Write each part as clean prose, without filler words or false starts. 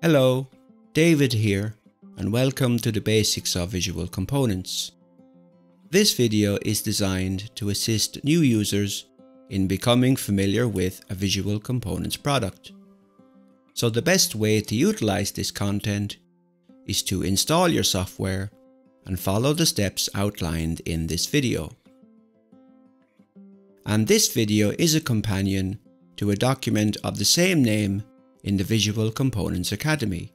Hello, David here, and welcome to the basics of Visual Components. This video is designed to assist new users in becoming familiar with a Visual Components product. So the best way to utilize this content is to install your software and follow the steps outlined in this video. And this video is a companion to a document of the same name in the Visual Components Academy,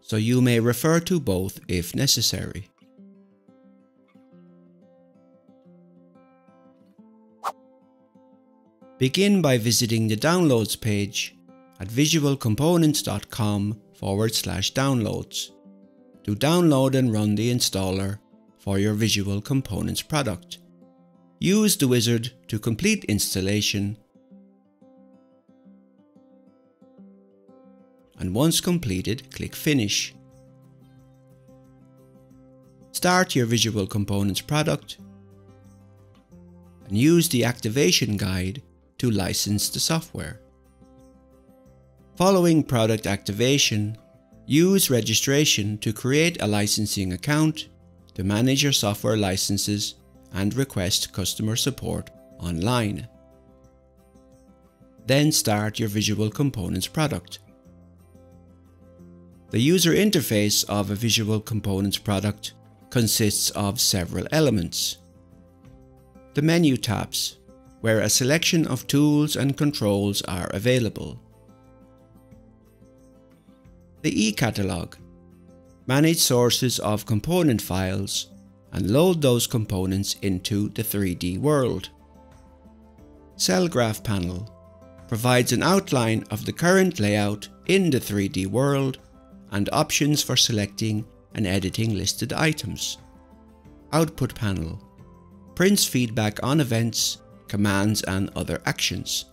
so you may refer to both if necessary. Begin by visiting the Downloads page at visualcomponents.com/downloads to download and run the installer for your Visual Components product. Use the wizard to complete installation, and once completed, click Finish. Start your Visual Components product and use the activation guide to license the software. Following product activation, use registration to create a licensing account to manage your software licenses and request customer support online. Then start your Visual Components product. The user interface of a Visual Components product consists of several elements. The menu tabs, where a selection of tools and controls are available. The eCatalog, manage sources of component files and load those components into the 3D world. Cell Graph Panel, provides an outline of the current layout in the 3D world and options for selecting and editing listed items. Output Panel, prints feedback on events, commands and other actions.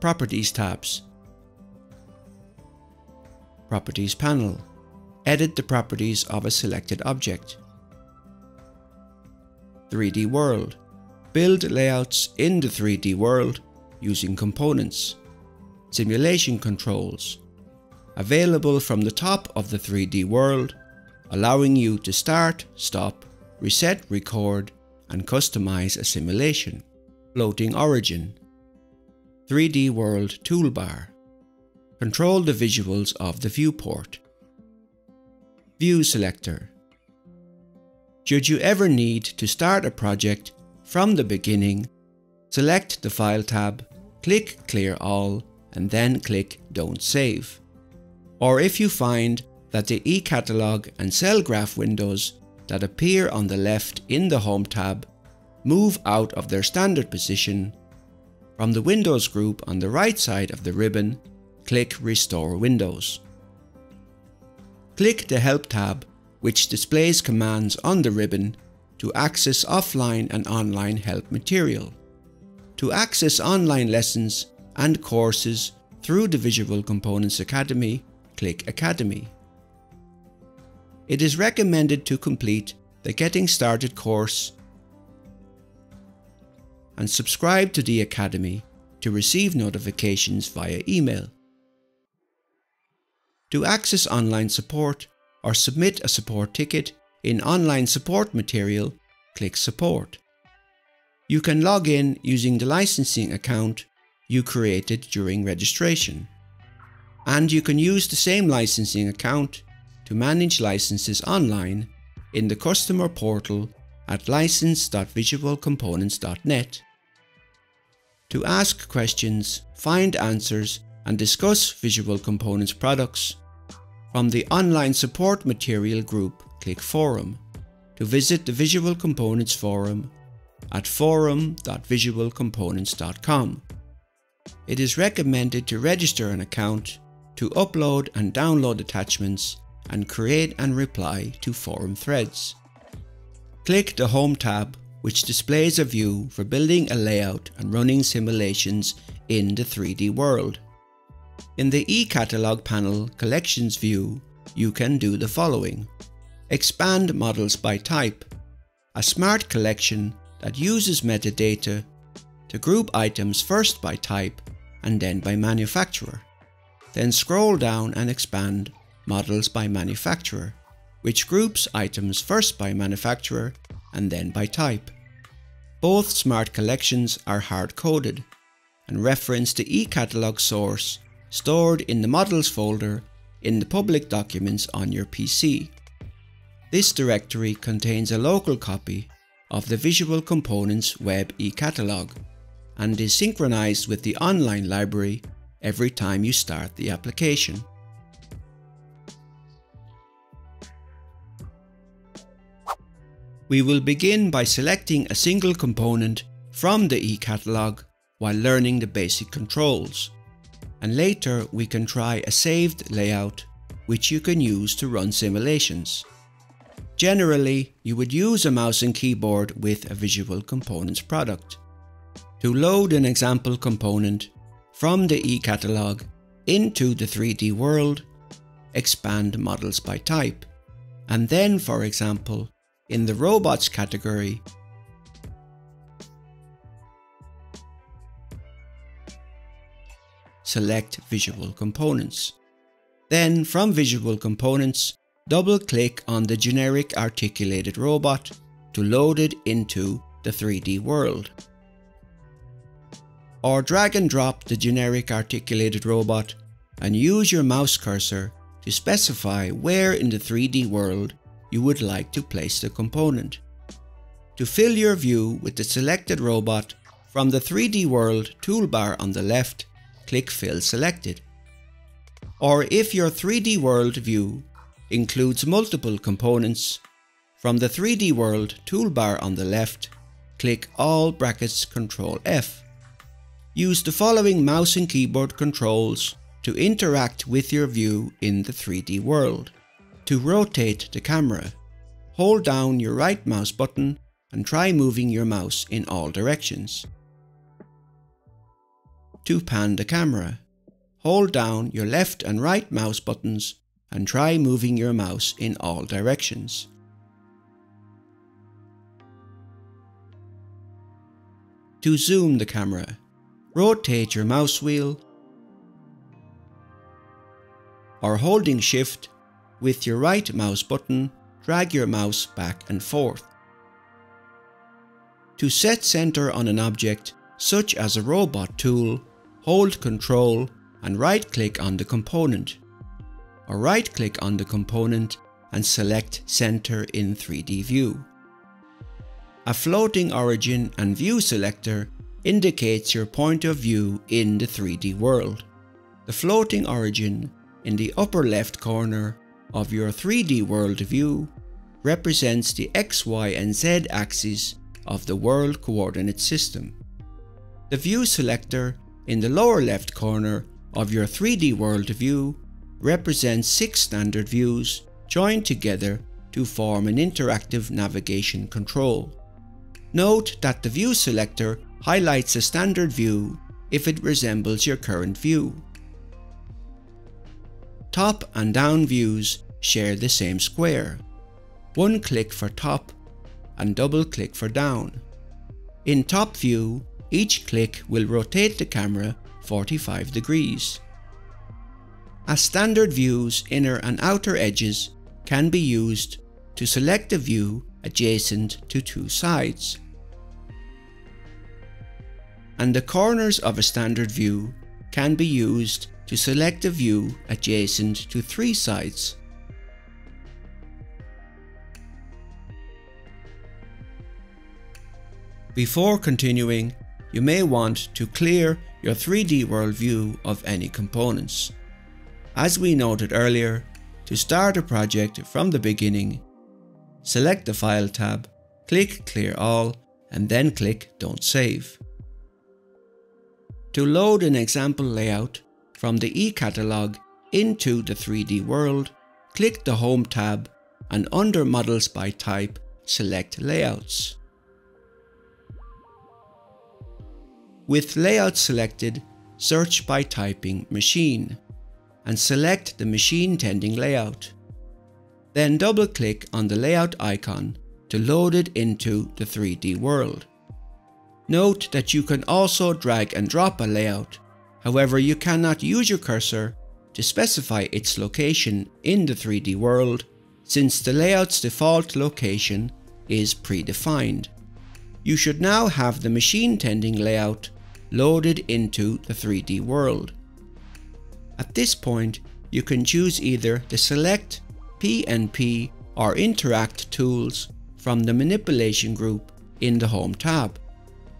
Properties tabs. Properties Panel, edit the properties of a selected object. 3D World, build layouts in the 3D world using components. Simulation controls, available from the top of the 3D world, allowing you to start, stop, reset, record, and customize a simulation. Floating Origin, 3D World toolbar, control the visuals of the viewport. View Selector, should you ever need to start a project from the beginning, select the File tab, click Clear All, and then click Don't Save. Or if you find that the eCatalog and Cell Graph windows that appear on the left in the Home tab move out of their standard position, from the Windows group on the right side of the ribbon, click Restore Windows. Click the Help tab, which displays commands on the ribbon to access offline and online help material. To access online lessons and courses through the Visual Components Academy, click Academy. It is recommended to complete the Getting Started course and subscribe to the Academy to receive notifications via email. To access online support or submit a support ticket in online support material, click Support. You can log in using the licensing account you created during registration, and you can use the same licensing account to manage licenses online in the customer portal at license.visualcomponents.net. To ask questions, find answers and discuss Visual Components products, from the online support material group, click Forum to visit the Visual Components forum at forum.visualcomponents.com. It is recommended to register an account to upload and download attachments and create and reply to forum threads. Click the Home tab, which displays a view for building a layout and running simulations in the 3D world. In the eCatalog panel collections view, you can do the following. Expand models by type, a smart collection that uses metadata to group items first by type and then by manufacturer. Then scroll down and expand Models by Manufacturer, which groups items first by manufacturer and then by type. Both smart collections are hard-coded and reference the eCatalog source stored in the Models folder in the public documents on your PC. This directory contains a local copy of the Visual Components web eCatalog and is synchronized with the online library every time you start the application. We will begin by selecting a single component from the eCatalog while learning the basic controls, and later we can try a saved layout which you can use to run simulations. Generally, you would use a mouse and keyboard with a Visual Components product. To load an example component from the eCatalog into the 3D world, expand Models by Type, and then, for example, in the Robots category, select Visual Components. Then from Visual Components, double-click on the generic articulated robot to load it into the 3D world. Or drag and drop the generic articulated robot and use your mouse cursor to specify where in the 3D world you would like to place the component. To fill your view with the selected robot, from the 3D World toolbar on the left, click Fill Selected. Or if your 3D World view includes multiple components, from the 3D World toolbar on the left, click All brackets Ctrl F. Use the following mouse and keyboard controls to interact with your view in the 3D World. To rotate the camera, hold down your right mouse button and try moving your mouse in all directions. To pan the camera, hold down your left and right mouse buttons and try moving your mouse in all directions. To zoom the camera, rotate your mouse wheel or holding Shift with your right mouse button, drag your mouse back and forth. To set center on an object, such as a robot tool, hold Ctrl and right-click on the component, or right-click on the component and select Center in 3D View. A floating origin and view selector indicates your point of view in the 3D world. The floating origin in the upper left corner of your 3D world view represents the X, Y, and Z axes of the world coordinate system. The view selector in the lower left corner of your 3D world view represents 6 standard views joined together to form an interactive navigation control. Note that the view selector highlights a standard view if it resembles your current view. Top and down views share the same square. One click for top and double click for down. In top view, each click will rotate the camera 45 degrees. As standard views, inner and outer edges can be used to select a view adjacent to two sides. And the corners of a standard view can be used to select a view adjacent to 3 sides. Before continuing, you may want to clear your 3D world view of any components. As we noted earlier, to start a project from the beginning, select the File tab, click Clear All, and then click Don't Save. To load an example layout from the eCatalog into the 3D world, click the Home tab and under Models by Type, select Layouts. With Layouts selected, search by typing Machine and select the Machine Tending Layout. Then double-click on the layout icon to load it into the 3D world. Note that you can also drag and drop a layout. However, you cannot use your cursor to specify its location in the 3D world, since the layout's default location is predefined. You should now have the machine tending layout loaded into the 3D world. At this point, you can choose either the Select, PnP or Interact tools from the manipulation group in the Home tab.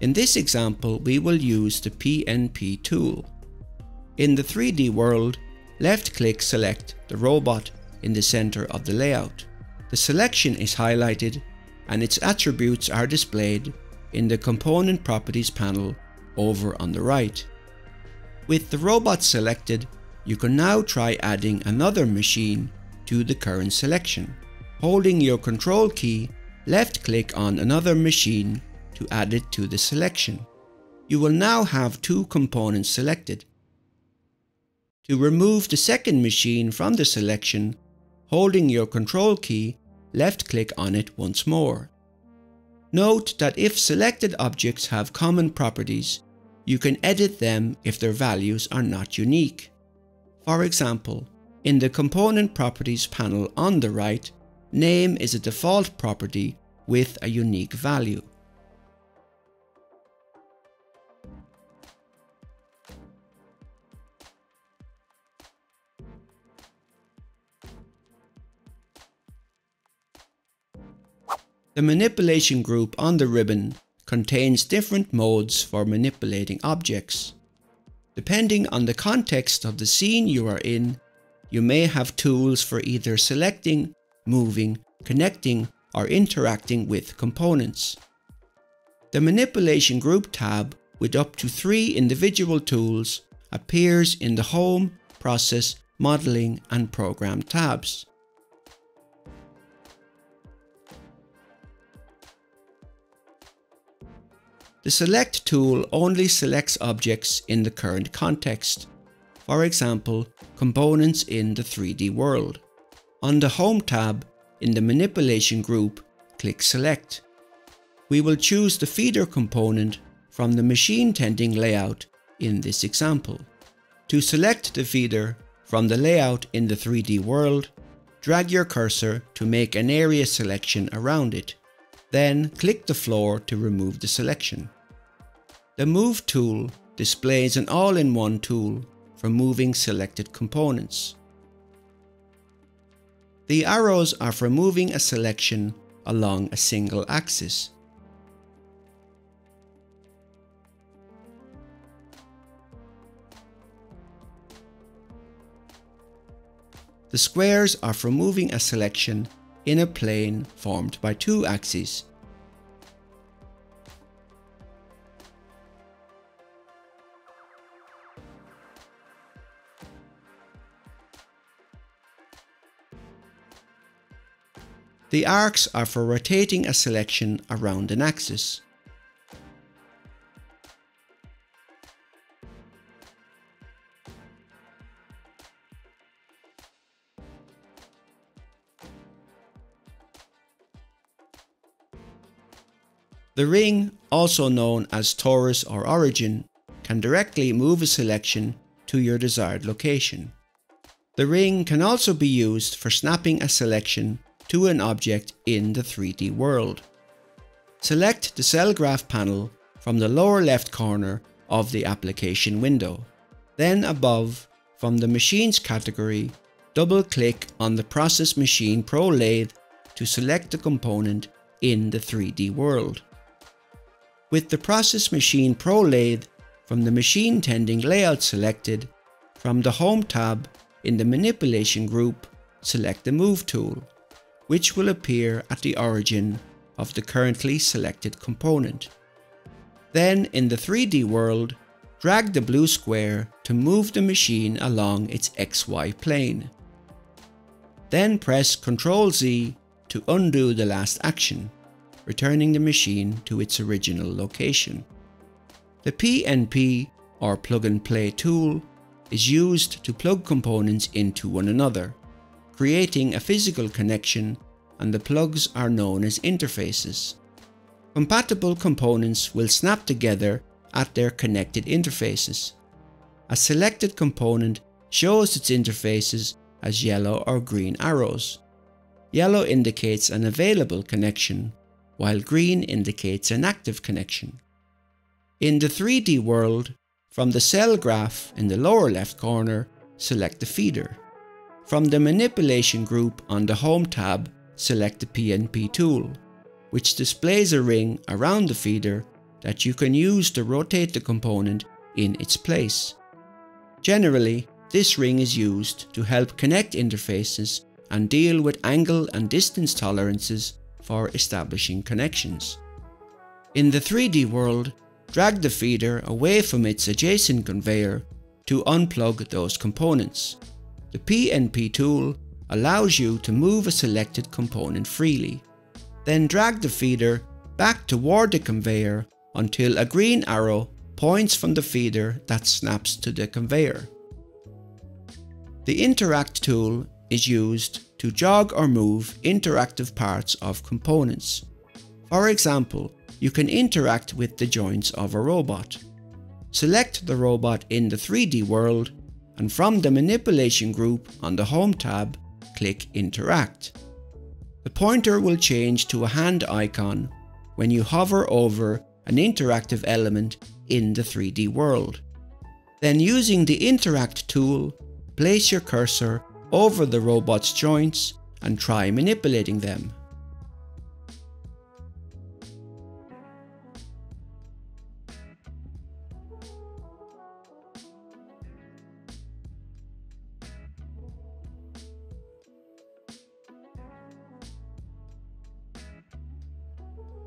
In this example, we will use the PnP tool. In the 3D world, left-click Select the robot in the center of the layout. The selection is highlighted and its attributes are displayed in the Component Properties panel over on the right. With the robot selected, you can now try adding another machine to the current selection. Holding your control key, left-click on another machine to add it to the selection. You will now have two components selected. To remove the second machine from the selection, holding your control key, left-click on it once more. Note that if selected objects have common properties, you can edit them if their values are not unique. For example, in the Component Properties panel on the right, Name is a default property with a unique value. The manipulation group on the ribbon contains different modes for manipulating objects. Depending on the context of the scene you are in, you may have tools for either selecting, moving, connecting, or interacting with components. The Manipulation Group tab, with up to 3 individual tools, appears in the Home, Process, Modeling, and Program tabs. The Select tool only selects objects in the current context, for example, components in the 3D world. On the Home tab, in the Manipulation group, click Select. We will choose the feeder component from the machine tending layout in this example. To select the feeder from the layout in the 3D world, drag your cursor to make an area selection around it. Then click the floor to remove the selection. The Move tool displays an all-in-one tool for moving selected components. The arrows are for moving a selection along a single axis. The squares are for moving a selection in a plane formed by two axes. The arcs are for rotating a selection around an axis. The ring, also known as torus or origin, can directly move a selection to your desired location. The ring can also be used for snapping a selection to an object in the 3D world. Select the Cell Graph Panel from the lower left corner of the application window. Then above, from the Machines category, double-click on the Process Machine Pro Lathe to select the component in the 3D world. With the Process Machine Pro Lathe from the Machine Tending Layout selected, from the Home tab in the Manipulation group, select the Move tool, which will appear at the origin of the currently selected component. Then in the 3D world, drag the blue square to move the machine along its XY plane. Then press Ctrl-Z to undo the last action, returning the machine to its original location. The PnP or Plug and Play tool is used to plug components into one another, creating a physical connection, and the plugs are known as interfaces. Compatible components will snap together at their connected interfaces. A selected component shows its interfaces as yellow or green arrows. Yellow indicates an available connection, while green indicates an active connection. In the 3D world, from the cell graph in the lower left corner, select the feeder. From the manipulation group on the Home tab, select the PnP tool, which displays a ring around the feeder that you can use to rotate the component in its place. Generally, this ring is used to help connect interfaces and deal with angle and distance tolerances for establishing connections. In the 3D world, drag the feeder away from its adjacent conveyor to unplug those components. The PnP tool allows you to move a selected component freely. Then drag the feeder back toward the conveyor until a green arrow points from the feeder that snaps to the conveyor. The Interact tool is used to jog or move interactive parts of components. For example, you can interact with the joints of a robot. Select the robot in the 3D world, and from the manipulation group on the Home tab, click Interact. The pointer will change to a hand icon when you hover over an interactive element in the 3D world. Then, using the Interact tool, place your cursor over the robot's joints and try manipulating them.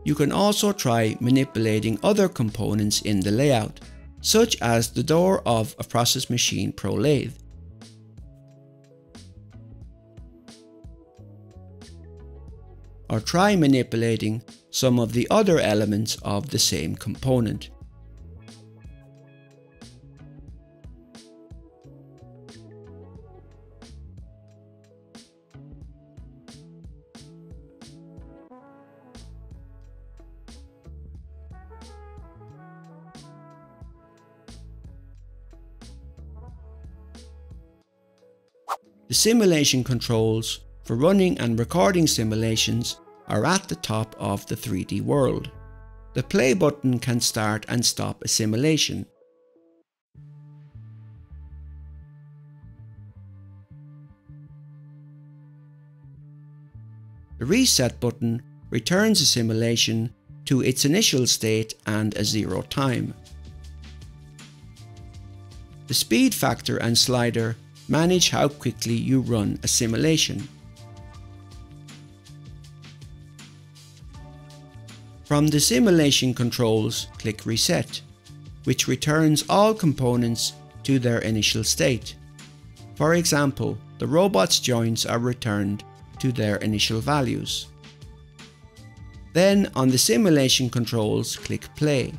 You can also try manipulating other components in the layout, such as the door of a Process Machine Pro Lathe. Or try manipulating some of the other elements of the same component. The simulation controls for running and recording simulations are at the top of the 3D world. The play button can start and stop a simulation. The reset button returns a simulation to its initial state and a zero time. The speed factor and slider manage how quickly you run a simulation. From the simulation controls, click Reset, which returns all components to their initial state. For example, the robot's joints are returned to their initial values. Then, on the simulation controls, click Play.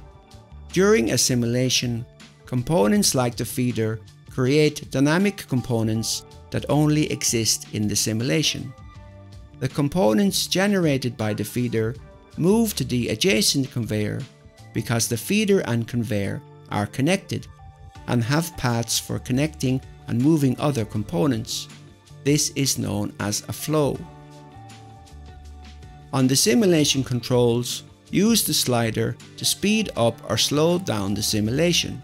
During a simulation, components like the feeder create dynamic components that only exist in the simulation. The components generated by the feeder move to the adjacent conveyor because the feeder and conveyor are connected and have paths for connecting and moving other components. This is known as a flow. On the simulation controls, use the slider to speed up or slow down the simulation,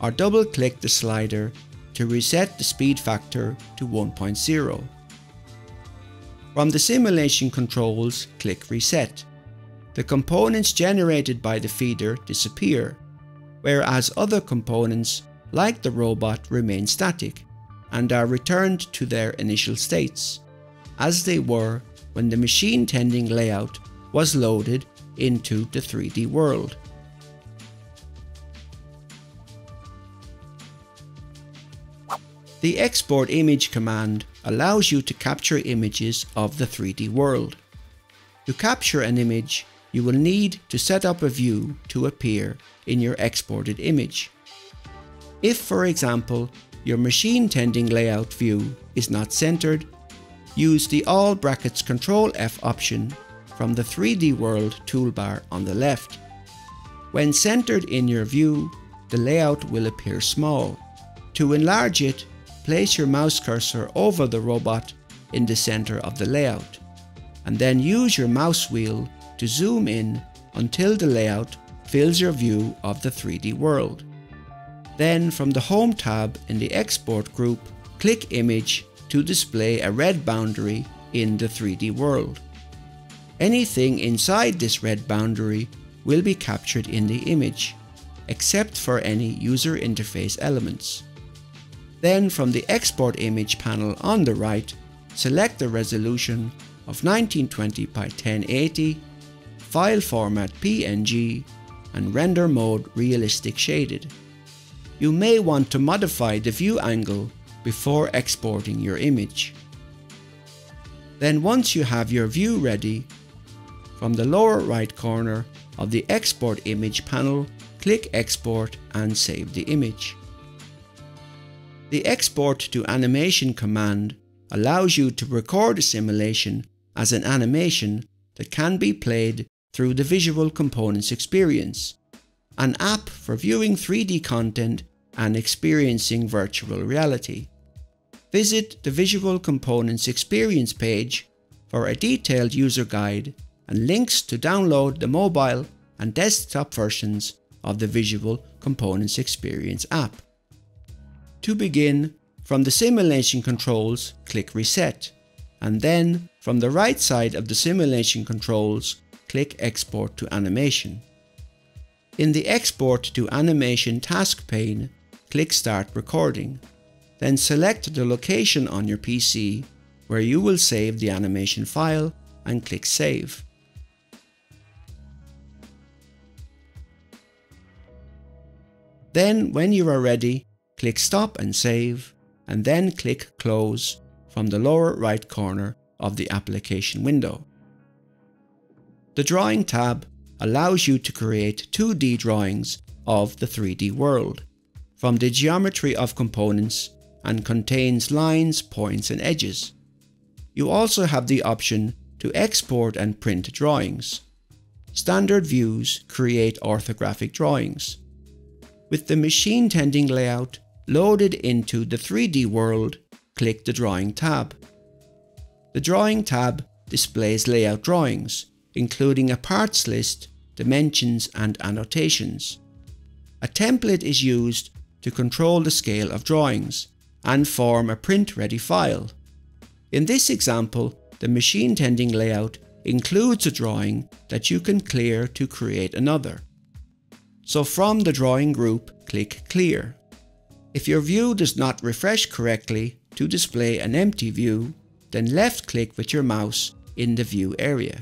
or double-click the slider to reset the speed factor to 1.0. From the simulation controls, click Reset. The components generated by the feeder disappear, whereas other components, like the robot, remain static and are returned to their initial states, as they were when the machine tending layout was loaded into the 3D world. The Export Image command allows you to capture images of the 3D world. To capture an image, you will need to set up a view to appear in your exported image. If, for example, your machine tending layout view is not centered, use the all brackets Control F option from the 3D world toolbar on the left. When centered in your view, the layout will appear small, To enlarge it, place your mouse cursor over the robot in the center of the layout, and then use your mouse wheel to zoom in until the layout fills your view of the 3D world. Then from the Home tab in the Export group, click Image to display a red boundary in the 3D world. Anything inside this red boundary will be captured in the image, except for any user interface elements. Then from the Export Image panel on the right, select the resolution of 1920 by 1080, file format PNG, and render mode realistic shaded. You may want to modify the view angle before exporting your image. Then once you have your view ready, from the lower right corner of the Export Image panel, click Export and save the image. The Export to Animation command allows you to record a simulation as an animation that can be played through the Visual Components experience, an app for viewing 3D content and experiencing virtual reality. Visit the Visual Components experience page for a detailed user guide and links to download the mobile and desktop versions of the Visual Components Experience app. To begin, from the simulation controls, click Reset, and then from the right side of the simulation controls, click Export to Animation. In the Export to Animation task pane, click Start Recording, then select the location on your PC where you will save the animation file and click Save. Then, when you are ready, click Stop and Save, and then click Close from the lower right corner of the application window. The Drawing tab allows you to create 2D drawings of the 3D world from the geometry of components and contains lines, points, and edges. You also have the option to export and print drawings. Standard views create orthographic drawings. With the Machine Tending Layout loaded into the 3D world, click the Drawing tab. The Drawing tab displays layout drawings, including a parts list, dimensions, and annotations. A template is used to control the scale of drawings and form a print-ready file. In this example, the Machine Tending Layout includes a drawing that you can clear to create another. So from the drawing group, click Clear. If your view does not refresh correctly to display an empty view, then left-click with your mouse in the view area.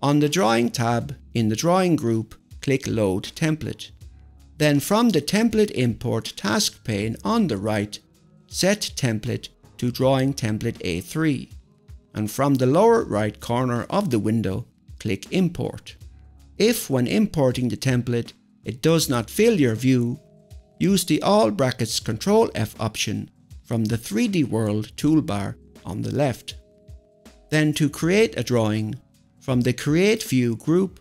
On the Drawing tab in the drawing group, click Load Template. Then from the Template Import task pane on the right, set Template to Drawing Template A3, and from the lower right corner of the window, click Import. If when importing the template, it does not fill your view, use the all brackets Ctrl F option from the 3D World toolbar on the left. Then to create a drawing, from the Create View group,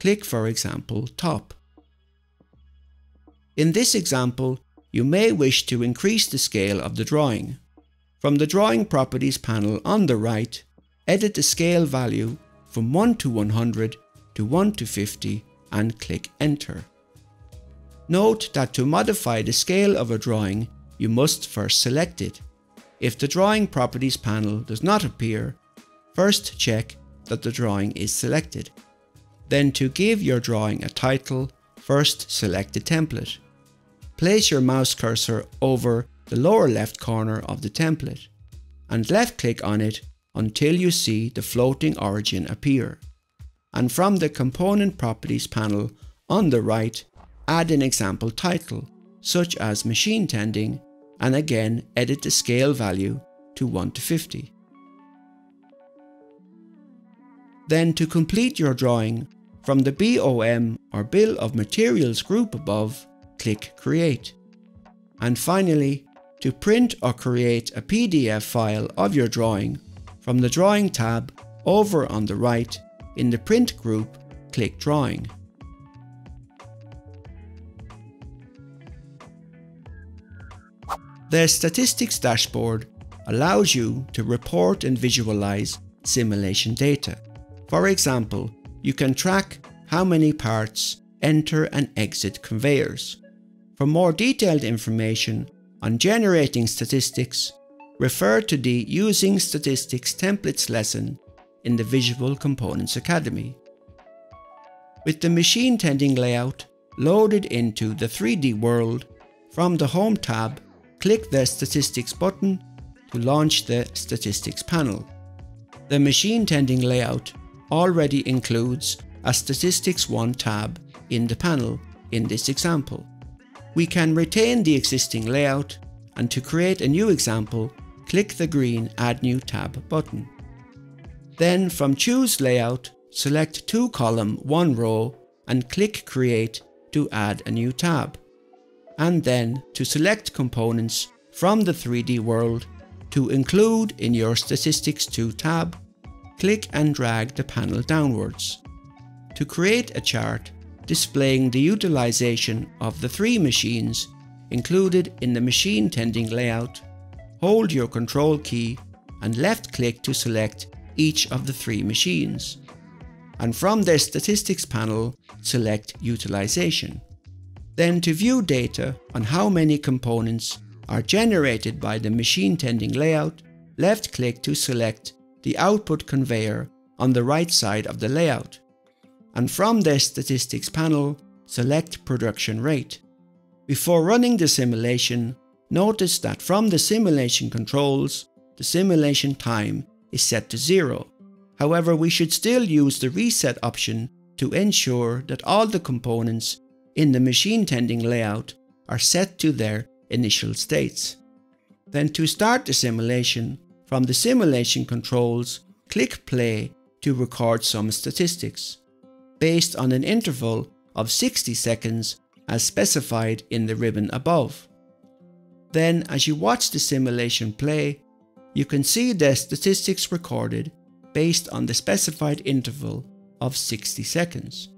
click for example Top. In this example, you may wish to increase the scale of the drawing. From the Drawing Properties panel on the right, edit the scale value from 1 to 100 to 1 to 50 and click Enter. Note that to modify the scale of a drawing, you must first select it. If the Drawing Properties panel does not appear, first check that the drawing is selected. Then to give your drawing a title, first select the template. Place your mouse cursor over the lower left corner of the template and left-click on it until you see the floating origin appear. And from the Component Properties panel on the right, add an example title, such as Machine Tending, and again edit the scale value to 1 to 50. Then to complete your drawing, from the BOM or Bill of Materials group above, click Create. And finally, to print or create a PDF file of your drawing, from the Drawing tab over on the right, in the Print group, click Drawing. Their Statistics Dashboard allows you to report and visualize simulation data. For example, you can track how many parts enter and exit conveyors. For more detailed information on generating statistics, refer to the Using Statistics Templates lesson in the Visual Components Academy. With the Machine Tending Layout loaded into the 3D world, from the Home tab, click the Statistics button to launch the Statistics panel. The Machine Tending Layout already includes a Statistics 1 tab in the panel in this example. We can retain the existing layout, and to create a new example, click the green Add New Tab button. Then from Choose Layout, select 2 column, 1 row and click Create to add a new tab. And then to select components from the 3D world to include in your Statistics 2 tab, click and drag the panel downwards. To create a chart displaying the utilization of the 3 machines included in the Machine Tending Layout, hold your Control key and left-click to select each of the 3 machines. And from their Statistics panel, select Utilization. Then to view data on how many components are generated by the Machine Tending Layout, left-click to select the output conveyor on the right side of the layout. And from their Statistics panel, select Production Rate. Before running the simulation, notice that from the simulation controls, the simulation time is set to 0. However, we should still use the reset option to ensure that all the components in the Machine Tending Layout are set to their initial states. Then to start the simulation, from the simulation controls, click play to record some statistics, based on an interval of 60 seconds as specified in the ribbon above. Then, as you watch the simulation play, you can see the statistics recorded based on the specified interval of 60 seconds.